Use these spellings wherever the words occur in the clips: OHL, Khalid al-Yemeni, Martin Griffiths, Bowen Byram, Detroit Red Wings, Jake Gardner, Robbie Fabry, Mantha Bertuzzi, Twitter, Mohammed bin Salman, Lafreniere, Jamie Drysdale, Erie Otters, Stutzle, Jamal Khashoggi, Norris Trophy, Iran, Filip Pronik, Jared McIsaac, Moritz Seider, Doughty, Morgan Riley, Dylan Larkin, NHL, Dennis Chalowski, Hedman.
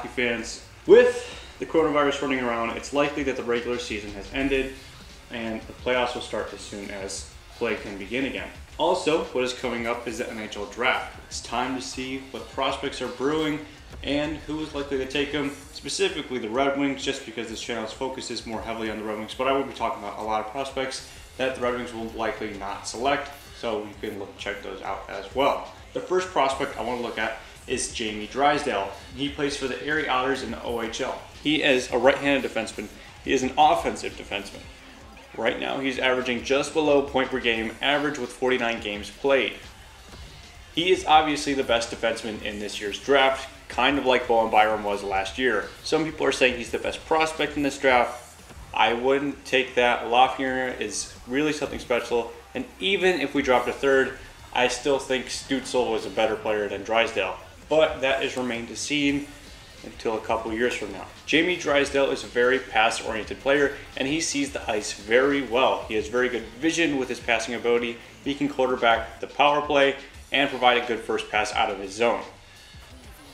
hockey fans, with the coronavirus running around, it's likely that the regular season has ended and the playoffs will start as soon as play can begin again. Also, what is coming up is the NHL draft. It's time to see what prospects are brewing and who is likely to take them, specifically the Red Wings, just because this channel's focus is more heavily on the Red Wings, but I will be talking about a lot of prospects that the Red Wings will likely not select, so you can check those out as well. The first prospect I want to look at is Jamie Drysdale. He plays for the Erie Otters in the OHL. He is a right-handed defenseman. He is an offensive defenseman. Right now, he's averaging just below point per game, average with 49 games played. He is obviously the best defenseman in this year's draft, kind of like Bowen Byram was last year. Some people are saying he's the best prospect in this draft. I wouldn't take that. Lafreniere is really something special, and even if we dropped a third, I still think Stutzle was a better player than Drysdale, but that is remained to be seen until a couple years from now. Jamie Drysdale is a very pass-oriented player, and he sees the ice very well. He has very good vision with his passing ability. He can quarterback the power play and provide a good first pass out of his zone.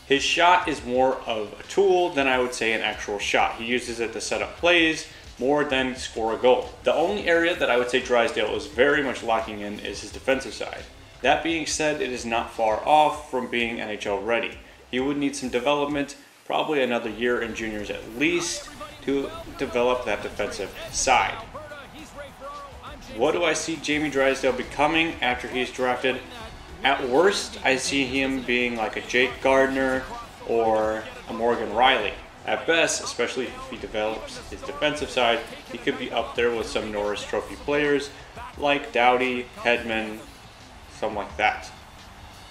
His shot is more of a tool than I would say an actual shot. He uses it to set up plays more than score a goal. The only area that I would say Drysdale is very much locking in is his defensive side. That being said, it is not far off from being NHL ready. He would need some development, probably another year in juniors at least, to develop that defensive side. What do I see Jamie Drysdale becoming after he's drafted? At worst, I see him being like a Jake Gardner or a Morgan Riley. At best, especially if he develops his defensive side, he could be up there with some Norris Trophy players like Doughty, Hedman, something like that.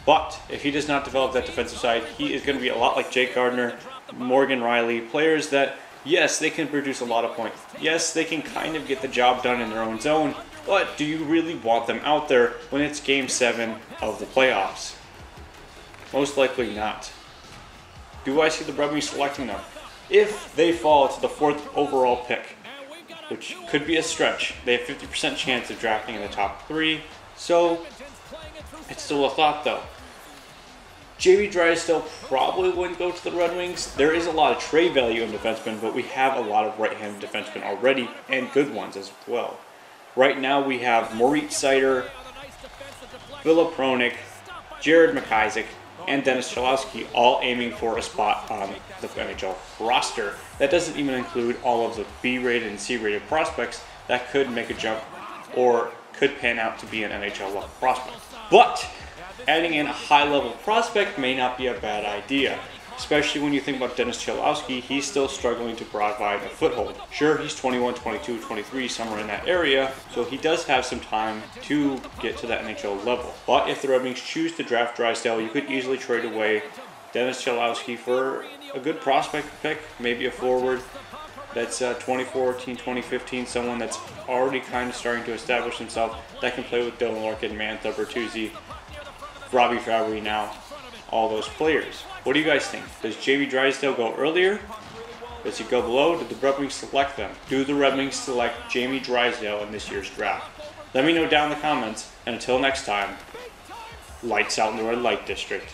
But if he does not develop that defensive side, he is going to be a lot like Jake Gardner, Morgan Riley, players that, yes, they can produce a lot of points. Yes, they can kind of get the job done in their own zone, but do you really want them out there when it's Game 7 of the playoffs? Most likely not. Do I see the Red Wings selecting them? If they fall to the 4th overall pick, which could be a stretch, they have 50% chance of drafting in the top 3, so it's still a thought though. Jamie Drysdale probably wouldn't go to the Red Wings. There is a lot of trade value in defensemen, but we have a lot of right-handed defensemen already, and good ones as well. Right now we have Moritz Seider, Filip Pronik, Jared McIsaac, and Dennis Chalowski all aiming for a spot on the NHL roster. That doesn't even include all of the B-rated and C-rated prospects that could make a jump or could pan out to be an NHL-level prospect. But adding in a high-level prospect may not be a bad idea, especially when you think about Dennis Chalowski. He's still struggling to provide a foothold. Sure, he's 21, 22, 23, somewhere in that area, so he does have some time to get to that NHL level. But if the Red Wings choose to draft Drysdale, you could easily trade away Dennis Chalowski for a good prospect pick, maybe a forward that's 2014, 2015, someone that's already kind of starting to establish himself, that can play with Dylan Larkin, Mantha Bertuzzi, Robbie Fabry now, all those players. What do you guys think? Does Jamie Drysdale go earlier? Does he go below? Did the Red Wings select them? Do the Red Wings select Jamie Drysdale in this year's draft? Let me know down in the comments, and until next time, lights out in the Red Light District.